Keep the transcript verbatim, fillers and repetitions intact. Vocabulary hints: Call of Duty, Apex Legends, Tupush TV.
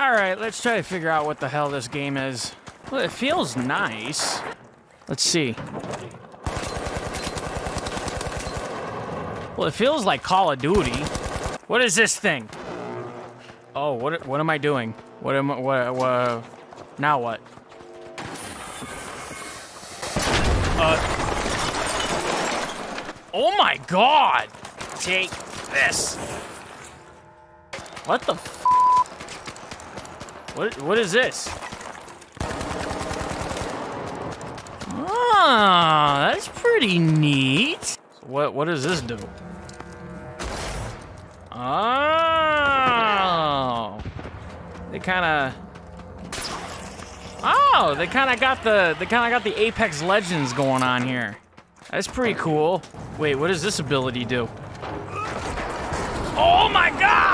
Alright, let's try to figure out what the hell this game is. Well, it feels nice. Let's see. Well, it feels like Call of Duty. What is this thing? Oh, what what am I doing? What am I, what, what now what? Uh Oh my god! Take this. What the f What what is this? Ah, that's pretty neat. So what what does this do? Oh, they kind of. Oh, they kind of got the they kind of got the Apex Legends going on here. That's pretty cool. Wait, what does this ability do? Oh my God!